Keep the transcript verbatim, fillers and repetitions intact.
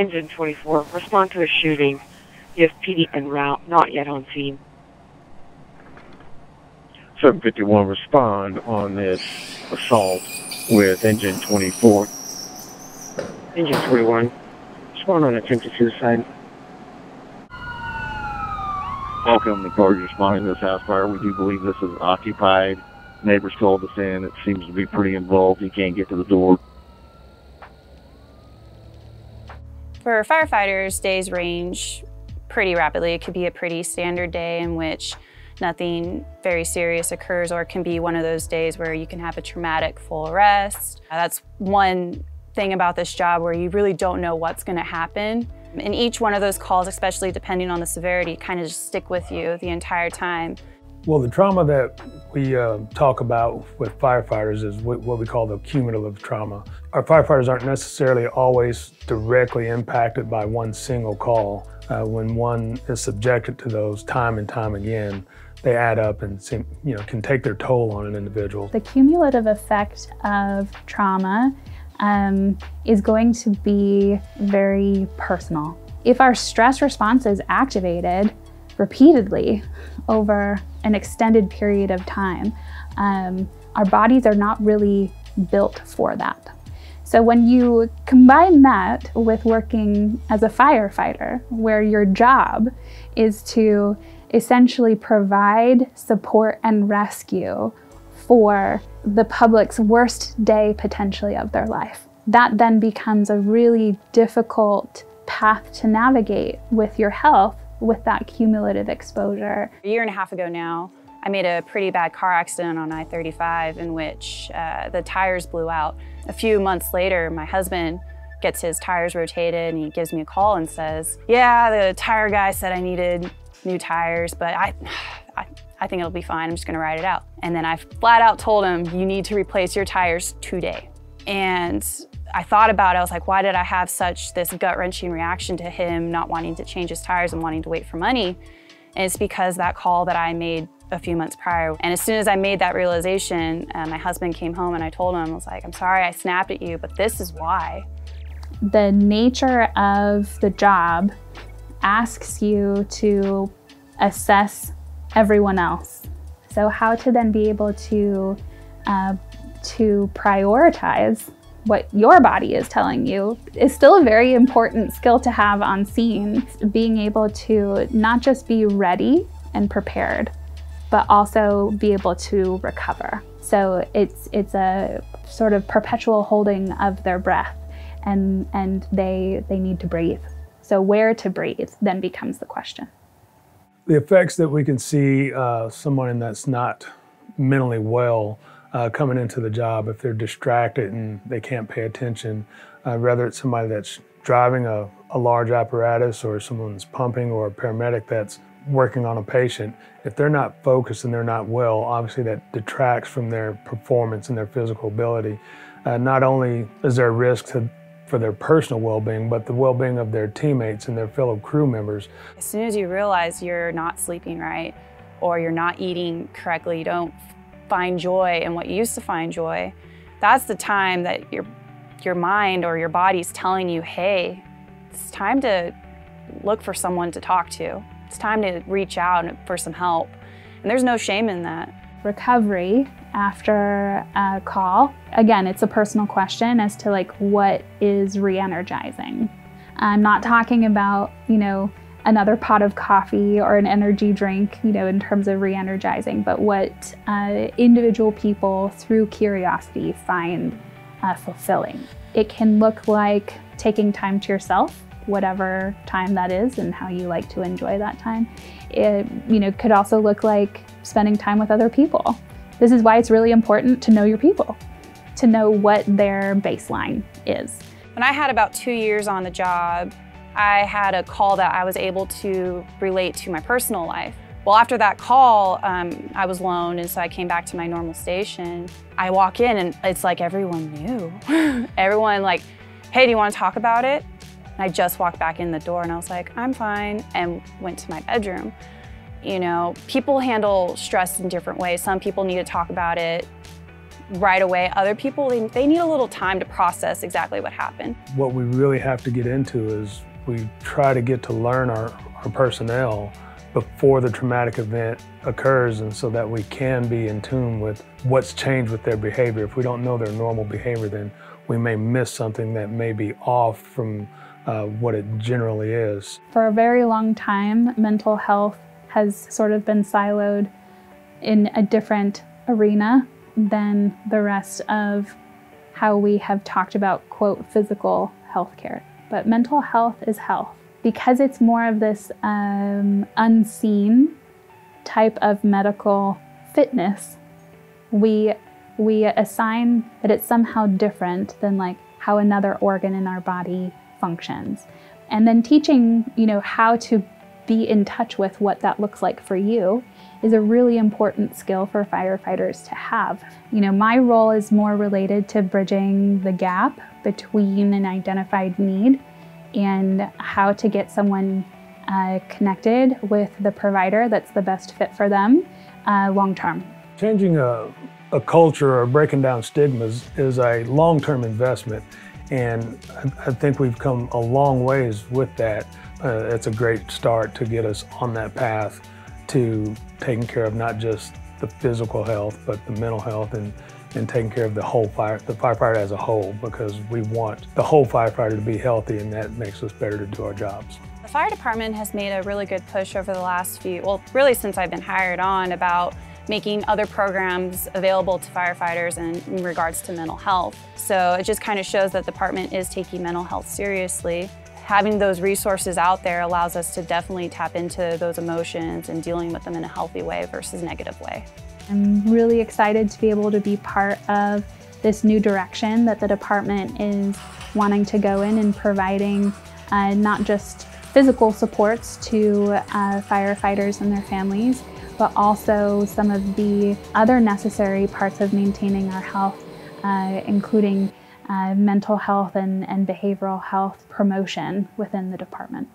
Engine twenty-four, respond to a shooting. You have P D en route, not yet on scene. seven fifty-one, respond on this assault with Engine twenty-four. Engine twenty-one, respond on attempted suicide. Welcome, the Corps responding to this house fire. We do believe this is occupied. Neighbors called us in. It seems to be pretty involved. You can't get to the door. For firefighters, days range pretty rapidly. It could be a pretty standard day in which nothing very serious occurs, or it can be one of those days where you can have a traumatic full arrest. That's one thing about this job, where you really don't know what's going to happen. And each one of those calls, especially depending on the severity, kind of just stick with you the entire time. Well, the trauma that we uh, talk about with firefighters is what we call the cumulative trauma. Our firefighters aren't necessarily always directly impacted by one single call. Uh, when one is subjected to those time and time again, they add up and seem, you know, can take their toll on an individual. The cumulative effect of trauma um, is going to be very personal. If our stress response is activated repeatedly over an extended period of time, um, our bodies are not really built for that. So when you combine that with working as a firefighter, where your job is to essentially provide support and rescue for the public's worst day potentially of their life, that then becomes a really difficult path to navigate with your health, with that cumulative exposure. A year and a half ago now, I made a pretty bad car accident on I thirty-five in which uh, the tires blew out. A few months later, my husband gets his tires rotated, and he gives me a call and says, yeah, the tire guy said I needed new tires, but I, I, I think it'll be fine. I'm just gonna ride it out. And then I flat out told him, you need to replace your tires today. And I thought about it, I was like, why did I have such this gut-wrenching reaction to him not wanting to change his tires and wanting to wait for money? And it's because that call that I made a few months prior. And as soon as I made that realization, uh, my husband came home and I told him, I was like, I'm sorry I snapped at you, but this is why. The nature of the job asks you to assess everyone else. So how to then be able to, uh, to prioritize what your body is telling you is still a very important skill to have on scene. Being able to not just be ready and prepared, but also be able to recover. So it's it's a sort of perpetual holding of their breath, and and they they need to breathe. So where to breathe then becomes the question. The effects that we can see uh, someone that's not mentally well Uh, coming into the job, if they're distracted and they can't pay attention, uh, whether it's somebody that's driving a, a large apparatus, or someone's pumping, or a paramedic that's working on a patient, if they're not focused and they're not well, obviously that detracts from their performance and their physical ability. Uh, not only is there a risk to, for their personal well-being, but the well-being of their teammates and their fellow crew members. As soon as you realize you're not sleeping right, or you're not eating correctly, you don't find joy in what you used to find joy, that's the time that your, your mind or your body's telling you, hey, it's time to look for someone to talk to. It's time to reach out for some help. And there's no shame in that. Recovery after a call, again, it's a personal question as to like what is re-energizing. I'm not talking about, you know, another pot of coffee or an energy drink, you know, in terms of re-energizing, but what uh, individual people through curiosity find uh, fulfilling. It can look like taking time to yourself, whatever time that is and how you like to enjoy that time. It, you know, could also look like spending time with other people. This is why it's really important to know your people, to know what their baseline is. When I had about two years on the job, I had a call that I was able to relate to my personal life. Well, after that call, um, I was alone, and so I came back to my normal station. I walk in and it's like everyone knew. Everyone like, hey, do you want to talk about it? And I just walked back in the door and I was like, I'm fine, and went to my bedroom. You know, people handle stress in different ways. Some people need to talk about it right away. Other people, they, they need a little time to process exactly what happened. What we really have to get into is we try to get to learn our, our personnel before the traumatic event occurs, and so that we can be in tune with what's changed with their behavior. If we don't know their normal behavior, then we may miss something that may be off from uh, what it generally is. For a very long time, mental health has sort of been siloed in a different arena than the rest of how we have talked about, quote, physical health care. But mental health is health. Because it's more of this um, unseen type of medical fitness, we, we assign that it's somehow different than like how another organ in our body functions. And then teaching, you know, how to be in touch with what that looks like for you is a really important skill for firefighters to have. You know, my role is more related to bridging the gap between an identified need and how to get someone uh, connected with the provider that's the best fit for them uh, long-term. Changing a, a culture or breaking down stigmas is a long-term investment, and I, I think we've come a long ways with that. Uh, it's a great start to get us on that path to taking care of not just the physical health, but the mental health, and and taking care of the whole fire, the firefighter as a whole, because we want the whole firefighter to be healthy, and that makes us better to do our jobs. The fire department has made a really good push over the last few, well, really since I've been hired on, about making other programs available to firefighters in, in regards to mental health. So it just kind of shows that the department is taking mental health seriously. Having those resources out there allows us to definitely tap into those emotions and dealing with them in a healthy way versus a negative way. I'm really excited to be able to be part of this new direction that the department is wanting to go in and providing uh, not just physical supports to uh, firefighters and their families, but also some of the other necessary parts of maintaining our health, uh, including uh, mental health and, and behavioral health promotion within the department.